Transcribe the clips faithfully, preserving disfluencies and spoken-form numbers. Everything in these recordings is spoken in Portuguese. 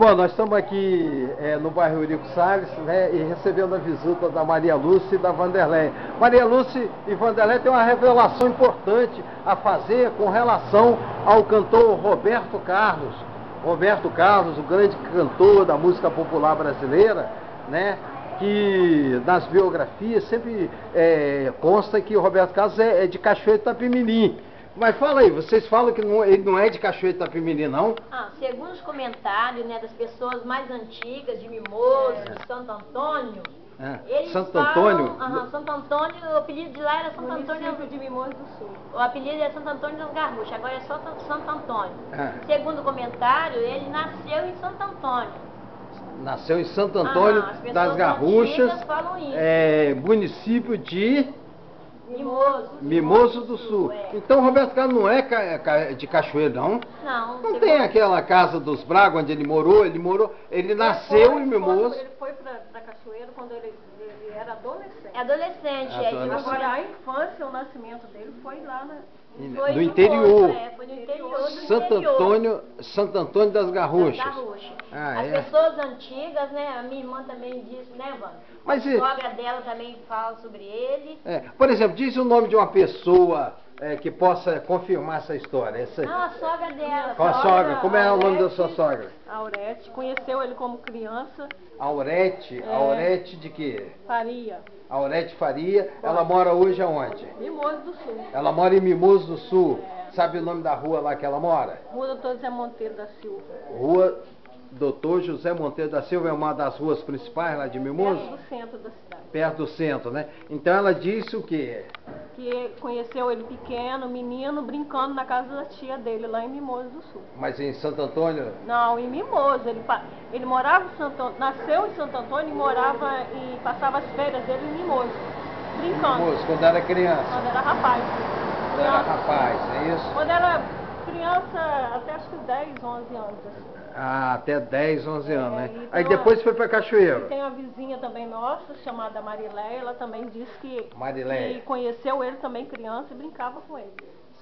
Bom, nós estamos aqui é, no bairro Eurico Salles, né, e recebendo a visita da Maria Lúcia e da Vanderlei. Maria Lúcia e Vanderlei têm uma revelação importante a fazer com relação ao cantor Roberto Carlos. Roberto Carlos, o grande cantor da música popular brasileira, né, que nas biografias sempre é, consta que o Roberto Carlos é, é de Cachoeiro Itapemirim. Mas fala aí, vocês falam que não, ele não é de Cachoeiro Itapemirim, não? Ah, segundo os comentários, né, das pessoas mais antigas, de Mimoso, de Santo Antônio... É. Eles Santo falam, Antônio? Aham, Santo Antônio, o apelido de lá era Santo Antônio de Mimoso do Sul. O apelido é Santo Antônio das Garruchas, agora é só Santo Antônio. É. Segundo o comentário, ele nasceu em Santo Antônio. Nasceu em Santo Antônio ah, das Garruchas, é, município de... Mimoso. Mimoso do Sul. É. Então Roberto Carlos não é de Cachoeiro, não? Não. Não tem aquela casa dos Braga onde ele morou? Ele morou, ele nasceu em Mimoso. Ele foi para Cachoeiro quando ele, ele era adolescente. Adolescente, é. Adolescente. Agora a infância, o nascimento dele foi lá na... Foi do interior, é, foi do interior do Santo interior. Antônio, Santo Antônio das Garruchas. Das Garruchas. Ah, As é. pessoas antigas, né? A minha irmã também disse, né, Vânia? Mas a sogra e... dela também fala sobre ele. É. Por exemplo, diz o nome de uma pessoa é, que possa confirmar essa história. Essa... Não, a sogra dela. Com a sogra, sogra. Como é Aurete, o nome da sua sogra? Aurete. Conheceu ele como criança. Aurete? É... Aurete de quê? Faria. Aurete Faria, ela mora hoje aonde? Mimoso do Sul. Ela mora em Mimoso do Sul. É. Sabe o nome da rua lá que ela mora? Rua Doutor José Monteiro da Silva. Rua Doutor José Monteiro da Silva é uma das ruas principais lá de Mimoso? Perto do centro da cidade. Perto do centro, né? Então ela disse o quê? Que conheceu ele pequeno, menino, brincando na casa da tia dele, lá em Mimoso do Sul. Mas em Santo Antônio? Não, em Mimoso. Ele, ele morava em Santo Antônio, nasceu em Santo Antônio e morava e passava as férias dele em Mimoso, brincando. Mimoso, quando era criança? Quando era rapaz. Quando criança, era rapaz, é isso? Quando era criança, até acho que dez, onze anos. Assim. Ah, até dez, onze anos, é, né? Aí depois uma, foi para Cachoeiro. Tem uma vizinha também nossa, chamada Marileia, ela também disse que, que conheceu ele também criança e brincava com ele.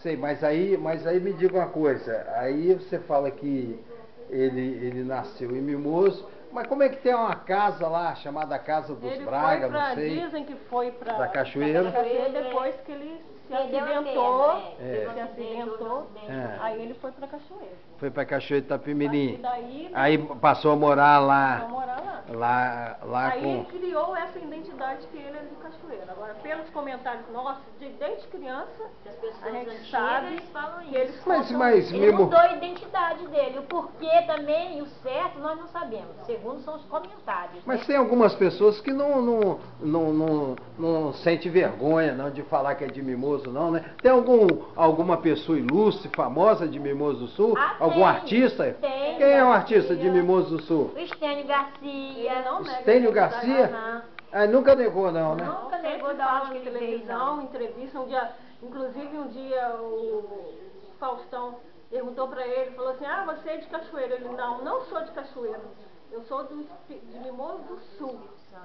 Sei, mas aí, mas aí me diga uma coisa, aí você fala que ele, ele nasceu em Mimoso, mas como é que tem uma casa lá, chamada Casa dos ele Braga, pra, não sei? Dizem que foi para Cachoeiro. Cachoeiro depois que ele se acidentou, é. se acidentou, é. aí ele foi para Cachoeiro. Foi para Cachoeiro Itapemirim. Daí, aí passou a morar lá. Passou a morar lá. lá, lá aí com... ele criou essa identidade que ele é de Cachoeiro. Agora, pelos comentários nossos, de, desde criança, as pessoas antigas sabe, eles falam isso. Eles mas, mas, ele mesmo... mudou a identidade dele. O porquê também e o certo nós não sabemos. Segundo são os comentários. Mas né? Tem algumas pessoas que não, não, não, não, não sente vergonha não, de falar que é de Mimoso, não, né? Tem algum, alguma pessoa ilustre, famosa de Mimoso do Sul? Ah, algum tem, artista? Tem, Quem é o um artista de Mimoso do Sul? O Estênio Garcia. Não, Estênio Garcia? Ah, nunca negou, não, né? Nunca negou da aula de televisão, entrevista. Um dia, inclusive, um dia o Faustão perguntou para ele, falou assim, ah, você é de Cachoeiro. Ele, não, não sou de Cachoeiro. Eu sou do, de Mimoso do Sul,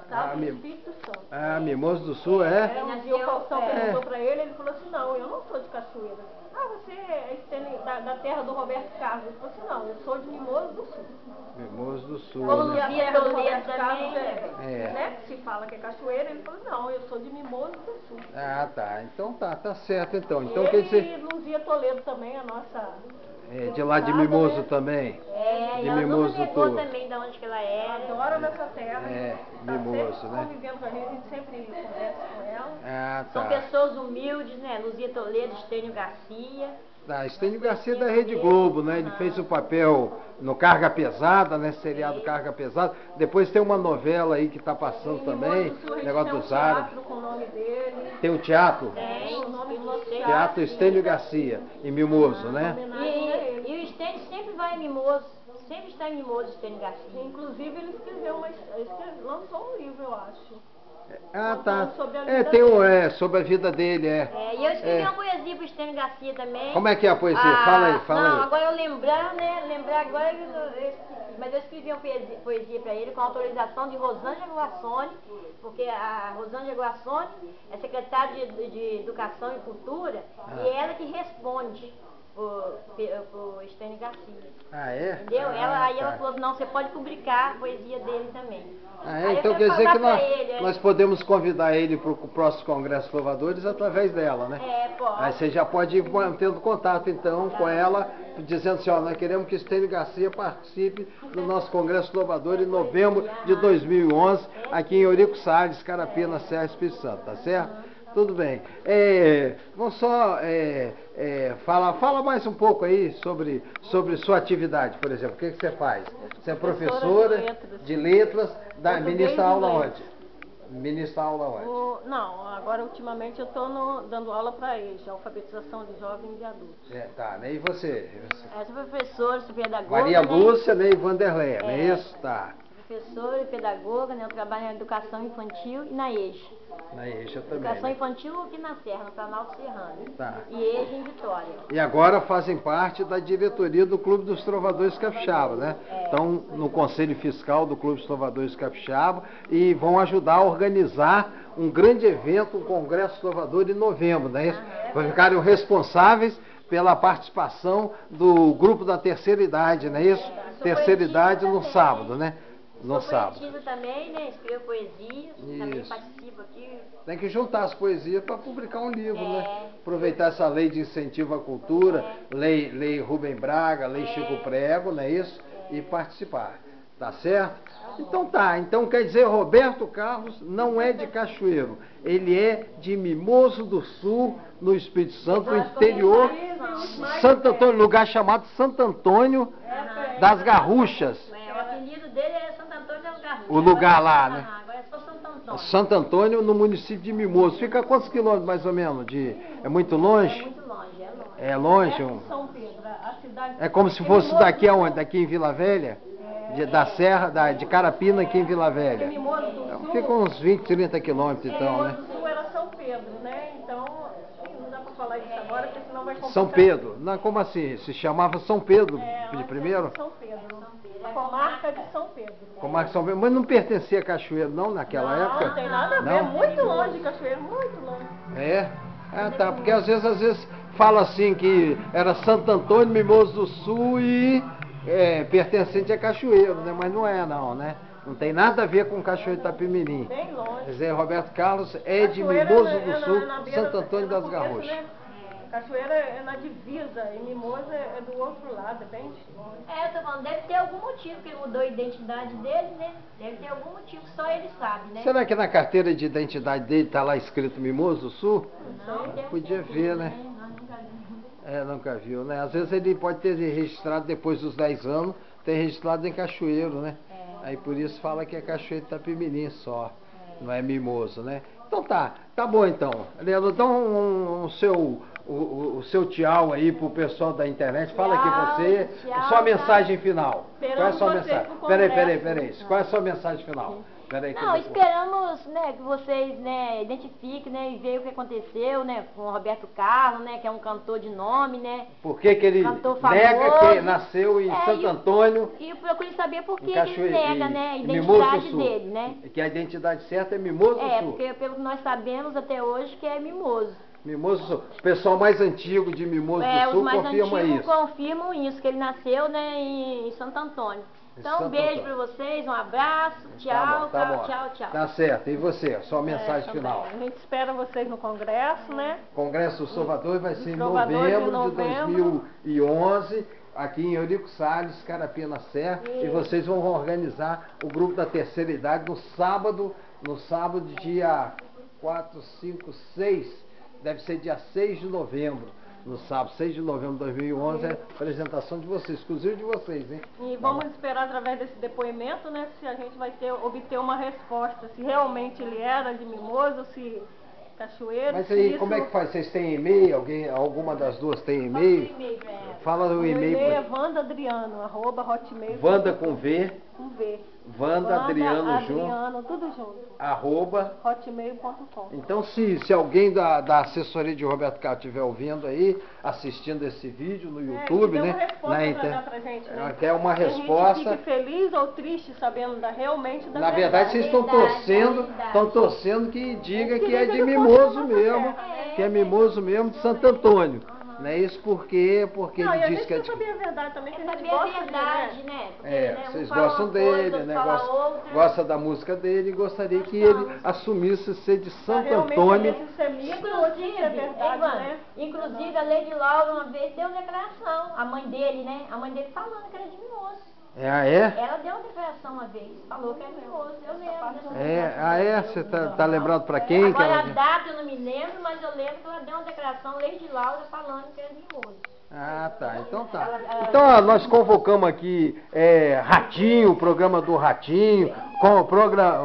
tá? Ah, do Espírito Santo. Ah, Mimoso do Sul, é? é um dia o Faustão é. perguntou pra ele, ele falou assim, não, eu não sou de Cachoeira. Ah, você é da, da terra do Roberto Carlos. Ele falou assim, não, eu sou de Mimoso do Sul. Mimoso do Sul, Como né? Como a terra do Roberto Carlos, é, é. né? Se fala que é Cachoeira, ele falou, não, eu sou de Mimoso do Sul. Ah, tá, então tá, tá certo, então. então e quer dizer... E Luzia Toledo também, a nossa... É, de lá de Mimoso também. É, de Mimoso todo. também de onde que ela é. Ela adora nossa terra. É, tá Mimoso, né? Convivendo com a gente, a gente sempre conversa com ela. Ah, tá. São pessoas humildes, né? Luzia Toledo, Estênio Garcia. Ah, Estênio Garcia da Rede Globo, né? Ele ah. fez o papel no Carga Pesada, né? Seriado é. Carga Pesada. Depois tem uma novela aí que tá passando e também. Do Sul, negócio dos árabes. Tem um teatro com o nome dele. Tem o teatro? Tem. O nome do teatro. Teatro Estênio Garcia, em Mimoso, ah, né? Vai em Mimoso, sempre está em Mimoso, Estênio Garcia. Inclusive ele escreveu, mas lançou um livro, eu acho. Ah, tá. Sobre a vida é, tem um, é, sobre a vida dele, é. É, e eu escrevi é. uma poesia pro Estênio Garcia também. Como é que é a poesia? Ah, fala aí, fala não, aí. Agora eu lembrar, né, lembrar agora, eu, eu, mas eu escrevi uma poesia, poesia para ele com autorização de Rosângela Guassone, porque a Rosângela Guassone é secretária de, de Educação e Cultura, ah. e ela que responde. pro, pro Estênio Garcia. Ah, é? Entendeu? Ah, ela, aí tá. Ela falou, não, você pode publicar a poesia dele também. Ah, é? Aí então quer dizer que nós, ele, nós podemos convidar ele para o próximo Congresso Louvadores através dela, né? É, pode. Aí você já pode ir mantendo contato, então, tá. com ela, dizendo assim, ó, nós queremos que Estênio Garcia participe do nosso Congresso Louvador em novembro de dois mil e onze, aqui em Eurico Salles, Carapina, Serra, Espírito Santo, tá certo? Tudo bem. É, vamos só é, é, falar, fala mais um pouco aí sobre, sobre sua atividade, por exemplo. O que, que você faz? Você é professora de letras, de letras da, ministra aula onde? Ministra aula onde? O, não, agora ultimamente eu estou dando aula para eles, alfabetização de jovens e adultos. É, tá, né? E você? você... É, sou professora, sou pedagoga. Maria né? Lúcia, né? E Vanderlei, é, não é isso? Tá. Professora e pedagoga, né? Eu trabalho na educação infantil e na E J. Na E J também. Educação né? infantil aqui na Serra, no Planalto Serrano. Tá. E E J em Vitória. E agora fazem parte da diretoria do Clube dos Trovadores Capixaba, né? É. Estão no Conselho Fiscal do Clube dos Trovadores Capixaba e vão ajudar a organizar um grande evento, um Congresso Trovador em novembro, né? Ah, é. Vai ficarem responsáveis pela participação do grupo da terceira idade, não é isso? É. Terceira idade no sábado, né? No sábado. Também, né? Escrevo poesia, também participo aqui. Tem que juntar as poesias para publicar um livro, é. né? Aproveitar essa lei de incentivo à cultura, é. lei, lei Rubem Braga, lei é. Chico Prego, não é isso? É. E participar, tá certo? Tá então tá, então quer dizer, Roberto Carlos não é de Cachoeiro, ele é de Mimoso do Sul, no Espírito Santo, no interior, Santo Antônio, lugar chamado Santo Antônio das Garruchas. É, o apelido dele é Santo Antônio das Garruchas. O lugar lá, né? Agora é só Santo Antônio. Santo Antônio no município de Mimoso. Fica a quantos quilômetros mais ou menos? De... É muito longe? É muito longe, é longe. É longe? É São Pedro, a cidade... É como se fosse daqui aonde? Daqui em Vila Velha? De, da Serra, da, de Carapina aqui em Vila Velha. Então, fica uns vinte, trinta quilômetros então, né? Mimoso do Sul era São Pedro, né? Então, não dá pra falar isso agora, porque senão vai complicar. São Pedro? Não, como assim? Se chamava São Pedro de primeiro? São Pedro. Comarca de São Pedro. Comarca de São Pedro. Mas não pertencia a Cachoeiro não, naquela não, época? Não, tem nada a ver. Não? Muito longe de Cachoeiro, muito longe. É? Ah, tá. Porque às vezes, às vezes fala assim que era Santo Antônio, Mimoso do Sul e... É, pertencente a Cachoeiro, né? Mas não é não, né? Não tem nada a ver com Cachoeiro Itapemirim. Bem longe. Quer dizer, Roberto Carlos é de Mimoso é na, do Sul, é na, na beira, Santo Antônio é das Garruchas. Né? Cachoeira é na divisa e Mimoso é do outro lado, é bem longe. É, eu tô falando, deve ter algum motivo que ele mudou a identidade dele, né? Deve ter algum motivo, só ele sabe, né? Será que na carteira de identidade dele tá lá escrito Mimoso do Sul? Não, não podia ver, né? né? É, nunca viu, né? Às vezes ele pode ter registrado depois dos dez anos, ter registrado em Cachoeiro, né? É. Aí por isso fala que é Cachoeiro Itapemirim só, é. não é Mimoso, né? Então tá, tá bom então. Leandro, dá um, um seu, o, o seu tchau aí pro pessoal da internet, fala tchau, aqui você, tchau, sua mensagem final. Qual é a sua mensagem? Peraí, peraí, peraí, qual é a sua mensagem final? Peraí, não, esperamos né, que vocês né, identifiquem né, e vejam o que aconteceu né, com o Roberto Carlos, né, que é um cantor de nome, né? Por que que ele nega que nasceu em é, Santo Antônio? E eu procurei saber por que ele nega né, a identidade dele, né? Que a identidade certa é Mimoso do Sul. É, porque pelo que nós sabemos até hoje que é Mimoso. Mimoso do Sul. O pessoal mais antigo de Mimoso é, do Sul confirma isso. É, os mais antigos confirmam isso, que ele nasceu né, em, em Santo Antônio. Então, um beijo para vocês, um abraço, tchau, tá bom, tá tchau, bom. tchau, tchau. Tá certo. E você, sua mensagem é, final? A gente espera vocês no Congresso, né? Congresso Salvador vai ser em novembro de, novembro de dois mil e onze, aqui em Eurico Salles, Carapina Serra. Isso. E vocês vão organizar o grupo da terceira idade no sábado, no sábado dia quatro, cinco, seis, deve ser dia seis de novembro. No sábado, seis de novembro de dois mil e onze, é a apresentação de vocês, exclusivo de vocês, hein? E vamos tá esperar através desse depoimento, né, se a gente vai ter, obter uma resposta, se realmente ele era de Mimoso, se Cachoeiro... Mas aí, como isso... é que faz? Vocês têm e-mail? Alguém, alguma das duas tem e-mail? É. Fala o e-mail. O e-mail é vandaadriano, arroba hotmail. Vanda com V. Com V. Vanda Adriano, Adriano tudo junto. Arroba. hotmail ponto com. Então, se, se alguém da, da assessoria de Roberto Carlos estiver ouvindo aí, assistindo esse vídeo no YouTube, é, né? Uma na inter... pra pra gente, né? É uma que resposta. A gente fique feliz ou triste sabendo da, realmente da Na verdade, verdade vocês estão torcendo, estão torcendo que diga que, que é de Mimoso mesmo, é, que é Mimoso mesmo de Santo Antônio. Não é isso porque, porque não, ele disse que é... Não, e a gente quer saber a verdade também, que é a gente gosta a verdade, dele, né? Porque, é, né, um vocês gostam dele, coisa, né? Gosta, gosta da música dele e gostaria mas que não. ele assumisse ser de Santo mas, Antônio. Isso é mito, inclusive, é verdade, Ivana, né? Inclusive, a Lady Laura uma vez deu declaração, a mãe dele, né? A mãe dele falando que era de mimoso. É, ah, é? Ela deu uma declaração uma vez, falou que era mimoso, eu lembro. É, ah, é? Você tá, tá lembrado pra quem? Agora que ela... a data eu não me lembro, mas eu lembro que ela deu uma declaração, Lady Laura, falando que era mimoso. Ah, tá, então tá. Ela, ela... Então ó, nós convocamos aqui é, Ratinho, o programa do Ratinho, com, progra...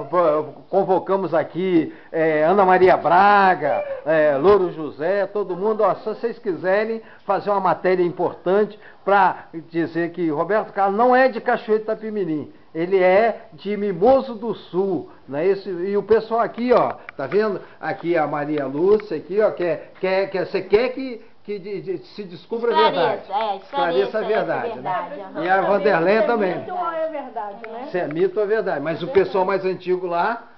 convocamos aqui é, Ana Maria Braga, é, Louro José, todo mundo, ó, se vocês quiserem fazer uma matéria importante, para dizer que Roberto Carlos não é de Cachoeiro de Itapemirim, ele é de Mimoso do Sul, né? Esse, e o pessoal aqui, ó, tá vendo? Aqui a Maria Lúcia, aqui, ó, quer, quer, quer, você quer que, que de, de, se descubra esclareça, a verdade, é, esclareça, esclareça a verdade, é verdade, né? Uhum. E a Vanderlei também. Se é mito ou é verdade, né? Se é mito ou é verdade, mas o pessoal mais antigo lá,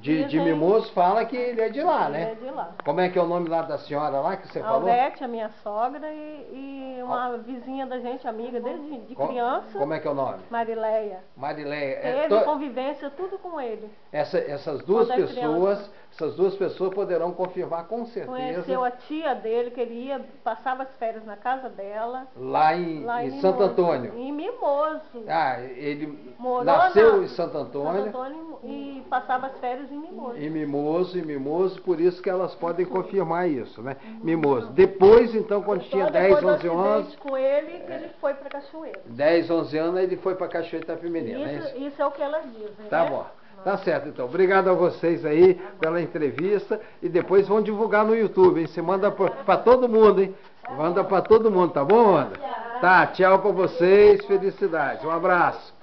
De, de Mimoso, fala que ele é de lá, né? Ele é de lá. Como é que é o nome lá da senhora lá que você falou? Alvete, a minha sogra, e, e uma Al... vizinha da gente, amiga desde de criança. Como é que é o nome? Marileia. Marileia. Teve é to... convivência tudo com ele. Essa, essas duas Quando pessoas, essas duas pessoas poderão confirmar com certeza. Conheceu a tia dele, que ele ia, passava as férias na casa dela. Lá em, lá em, em Santo Antônio. Em Mimoso. Ah, ele Morou nasceu na... em Santo Antônio. Santo Antônio e passava as férias em Mimoso. E Mimoso, e Mimoso, por isso que elas podem confirmar isso, né? Mimoso. Depois, então, quando então, tinha dez, onze anos... com ele, que é... ele foi para Cachoeira. dez, onze anos, ele foi para Cachoeira de Itapemirim, isso, né? Isso? Isso é o que elas dizem, tá, né? Bom. Tá certo, então. Obrigado a vocês aí pela entrevista e depois vão divulgar no YouTube, hein? Você manda para todo mundo, hein? Manda para todo mundo, tá bom, Ana? Tá, tchau para vocês, felicidades. Um abraço.